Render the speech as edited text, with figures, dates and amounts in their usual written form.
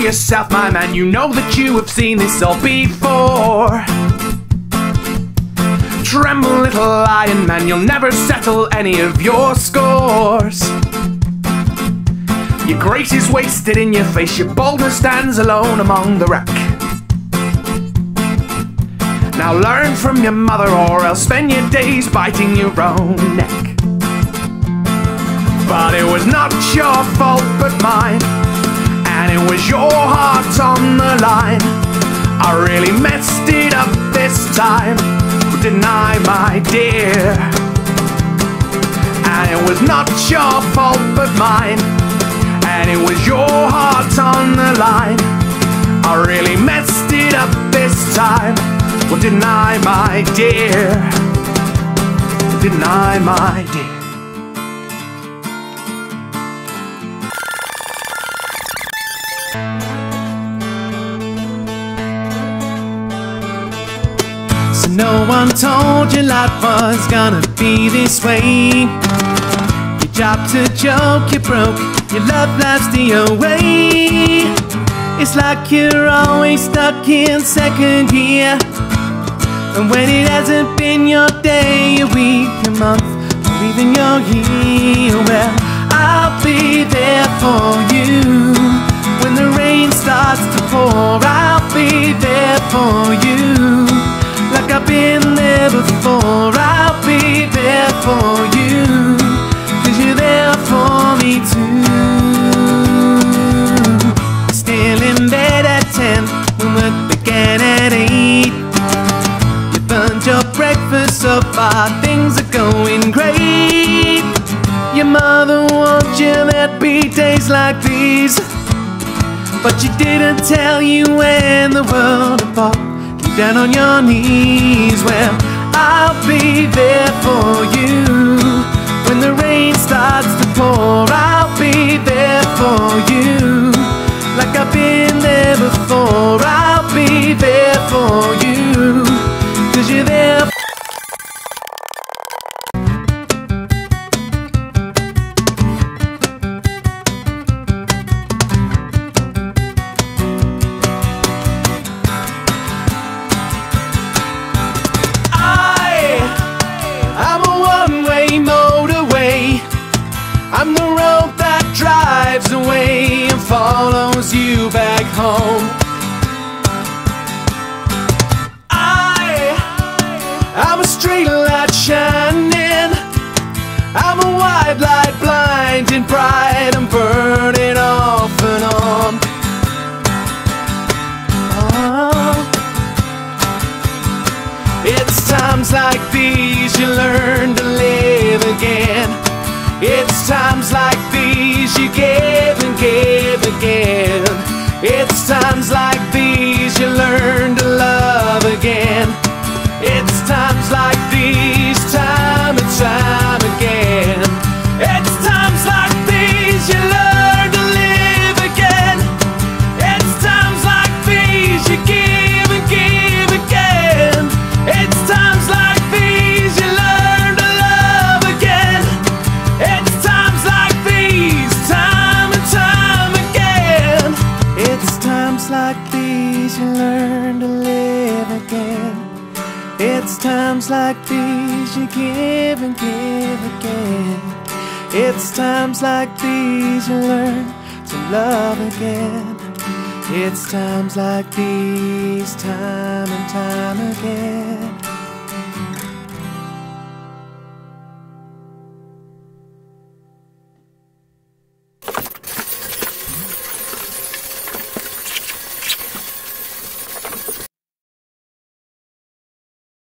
yourself, my man, you know that you have seen this all before. Tremble, little lion man, you'll never settle any of your scores. Your grace is wasted in your face, your boulder stands alone among the wreck. Now learn from your mother or else spend your days biting your own neck. But it was not your fault but mine, and it was your heart on the line. I really messed it up this time, didn't I, my dear? And it was not your fault but mine, and it was your heart on the line. I really messed it up this time, well, didn't I, my dear? Didn't I, my dear? So no one told you life was gonna be this way. Your job's a joke, you're broke, your love life's the away. It's like you're always stuck in second gear, and when it hasn't been your day, your week, your month, or even your year, well, I'll be there for you. When the rain starts to pour, I'll be there for you. Like I've been there before, I'll be there for you, 'cause you're there for me too. Still in bed at 10 when work began at 8. You burned your breakfast so far, things are going great. Your mother warned you there'd be days like these, but she didn't tell you when the world would fall you down on your knees. Well, I'll be there for you. When the rain starts to pour, I'll be there for you. Like I've been there before, I'll be there for you, 'cause you're there. I'm the road that drives away and follows you back home. I'm a street light shining, I'm a wide light blinding bright, I'm burning off and on. It's times like these you learn to live again. It's times like these you give and give again. It's times like these you learn to love again. It's times like these, time and time again. It's times like these you learn to live again. It's times like these you give and give again. It's times like these you learn. Like these you learn to live again. It's times like these you give and give again. It's times like these you learn to love again. It's times like these, time and time again.